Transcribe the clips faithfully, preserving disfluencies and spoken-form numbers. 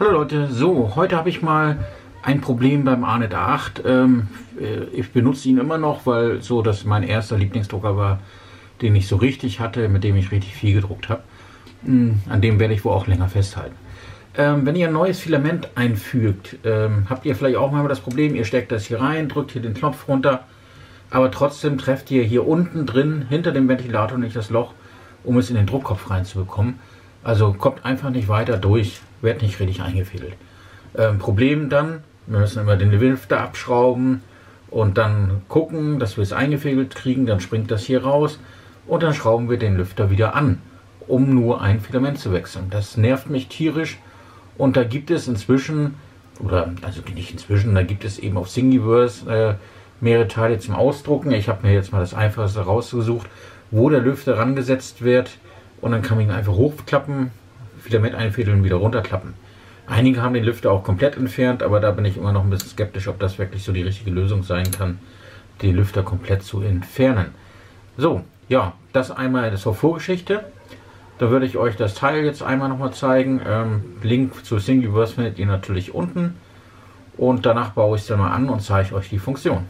Hallo Leute, so, heute habe ich mal ein Problem beim Anet A acht. Ähm, ich benutze ihn immer noch, weil so das mein erster Lieblingsdrucker war, den ich so richtig hatte, mit dem ich richtig viel gedruckt habe. Ähm, an dem werde ich wohl auch länger festhalten. Ähm, wenn ihr ein neues Filament einfügt, ähm, habt ihr vielleicht auch mal das Problem, ihr steckt das hier rein, drückt hier den Knopf runter, aber trotzdem trefft ihr hier unten drin, hinter dem Ventilator, nicht das Loch, um es in den Druckkopf reinzubekommen. Also kommt einfach nicht weiter durch, wird nicht richtig eingefädelt. Ähm, Problem dann, wir müssen immer den Lüfter abschrauben und dann gucken, dass wir es eingefädelt kriegen, dann springt das hier raus und dann schrauben wir den Lüfter wieder an, um nur ein Filament zu wechseln. Das nervt mich tierisch und da gibt es inzwischen, oder also nicht inzwischen, da gibt es eben auf Thingiverse äh, mehrere Teile zum Ausdrucken. Ich habe mir jetzt mal das Einfachste rausgesucht, wo der Lüfter rangesetzt wird. Und dann kann man ihn einfach hochklappen, Filament einfädeln und wieder runterklappen. Einige haben den Lüfter auch komplett entfernt, aber da bin ich immer noch ein bisschen skeptisch, ob das wirklich so die richtige Lösung sein kann, den Lüfter komplett zu entfernen. So, ja, das einmal zur Vorgeschichte. Da würde ich euch das Teil jetzt einmal nochmal zeigen. Ähm, Link zu Thingiverse findet ihr natürlich unten. Und danach baue ich es dann mal an und zeige euch die Funktion.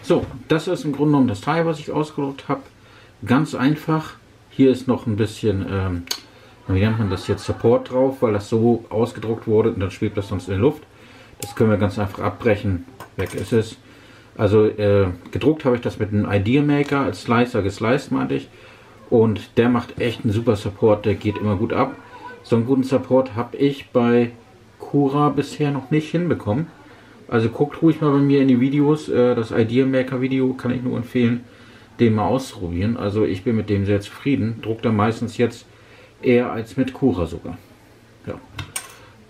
So, das ist im Grunde genommen das Teil, was ich ausgedruckt habe. Ganz einfach, hier ist noch ein bisschen, ähm, wie nennt man das jetzt, Support drauf, weil das so ausgedruckt wurde und dann schwebt das sonst in der Luft. Das können wir ganz einfach abbrechen, weg ist es. Also äh, gedruckt habe ich das mit einem IdeaMaker als Slicer gesliced, meinte ich. Und der macht echt einen super Support, der geht immer gut ab. So einen guten Support habe ich bei Cura bisher noch nicht hinbekommen. Also guckt ruhig mal bei mir in die Videos, äh, das IdeaMaker Video kann ich nur empfehlen. Den mal ausprobieren. Also ich bin mit dem sehr zufrieden. Druckt er meistens jetzt eher als mit Cura sogar. Ja.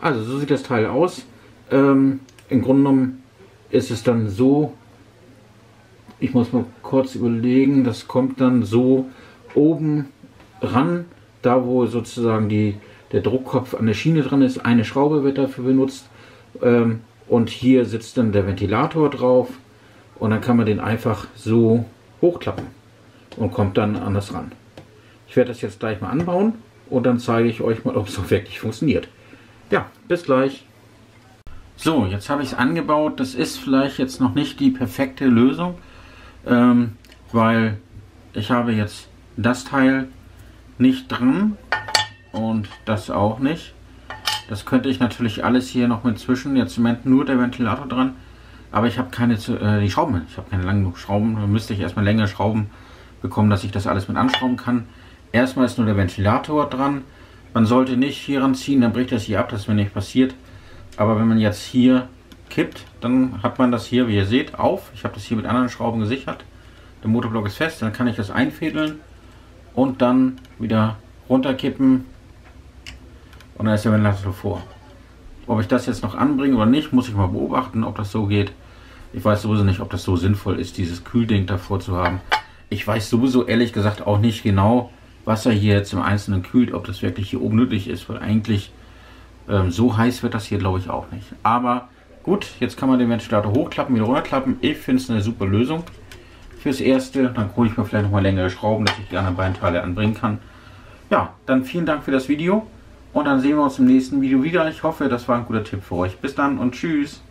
Also so sieht das Teil aus. Ähm, im Grunde genommen ist es dann so, ich muss mal kurz überlegen, das kommt dann so oben ran, da wo sozusagen die, der Druckkopf an der Schiene dran ist. Eine Schraube wird dafür benutzt. Ähm, und hier sitzt dann der Ventilator drauf und dann kann man den einfach so hochklappen und kommt dann anders ran. Ich werde das jetzt gleich mal anbauen und dann zeige ich euch mal, ob es wirklich funktioniert. Ja, bis gleich. So, jetzt habe ich es angebaut. Das ist vielleicht jetzt noch nicht die perfekte Lösung, ähm, weil ich habe jetzt das Teil nicht dran und das auch nicht. Das könnte ich natürlich alles hier noch mit zwischen. Jetzt im Moment nur der Ventilator dran. Aber ich habe keine äh, die Schrauben, ich habe keine langen Schrauben, da müsste ich erstmal längere Schrauben bekommen, dass ich das alles mit anschrauben kann. Erstmal ist nur der Ventilator dran, man sollte nicht hier ranziehen, dann bricht das hier ab, das ist mir nicht passiert. Aber wenn man jetzt hier kippt, dann hat man das hier, wie ihr seht, auf. Ich habe das hier mit anderen Schrauben gesichert, der Motorblock ist fest, dann kann ich das einfädeln und dann wieder runterkippen und dann ist der Ventilator vor. Ob ich das jetzt noch anbringe oder nicht, muss ich mal beobachten, ob das so geht. Ich weiß sowieso nicht, ob das so sinnvoll ist, dieses Kühlding davor zu haben. Ich weiß sowieso ehrlich gesagt auch nicht genau, was er hier jetzt im Einzelnen kühlt, ob das wirklich hier oben nötig ist, weil eigentlich ähm, so heiß wird das hier glaube ich auch nicht. Aber gut, jetzt kann man den Ventilator hochklappen, wieder runterklappen. Ich finde es eine super Lösung fürs Erste. Dann hole ich mir vielleicht nochmal längere Schrauben, dass ich die anderen beiden Teile anbringen kann. Ja, dann vielen Dank für das Video. Und dann sehen wir uns im nächsten Video wieder. Ich hoffe, das war ein guter Tipp für euch. Bis dann und tschüss.